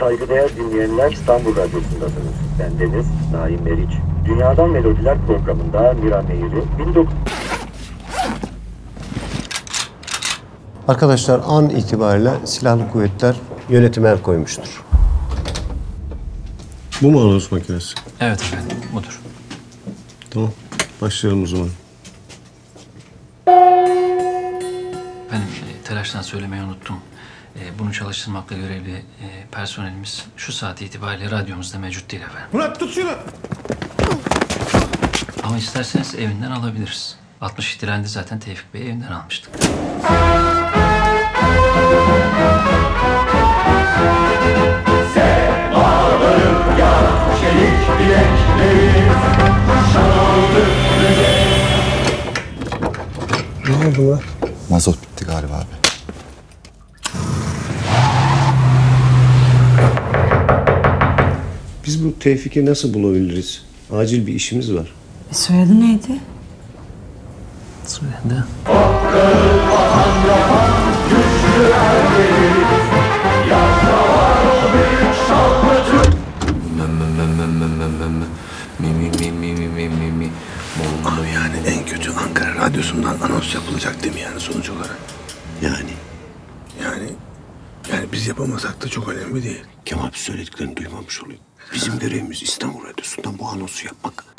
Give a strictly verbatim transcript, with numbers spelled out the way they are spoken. Saygıdeğer dinleyenler, İstanbul Radyosu'ndasınız. Ben Deniz Naim Meriç. Dünyadan Melodiler programında Mira Meyri. bin dokuz... Arkadaşlar, an itibariyle silahlı kuvvetler yönetime el koymuştur. Bu mu anons makinesi? Evet efendim, budur. Tamam, başlayalım o zaman. Efendim, telaştan söylemeyi unuttum. Bunu çalıştırmakla görevli personelimiz şu saat itibariyle radyomuzda mevcut değil efendim. Murat, tut şunu! Ama isterseniz evinden alabiliriz. altmış ihtilalinde zaten Tevfik Bey'i evinden almıştık. Semaların ya çelik bilekleri şanlı bize. Ne oldu lan? Mazot bitti galiba abi. Biz bu Tevfik'i nasıl bulabiliriz? Acil bir işimiz var. E soyadı neydi? Soyadı. Abi yani en kötü Ankara Radyosu'ndan anons yapılacak değil mi yani sonuç olarak? Yani? Yani... Yani biz yapamasak da çok önemli değil. Kemal abi söylediklerini duymamış oluyor. Bizim görevimiz İstanbul Radyosu'ndan bu anonsu yapmak.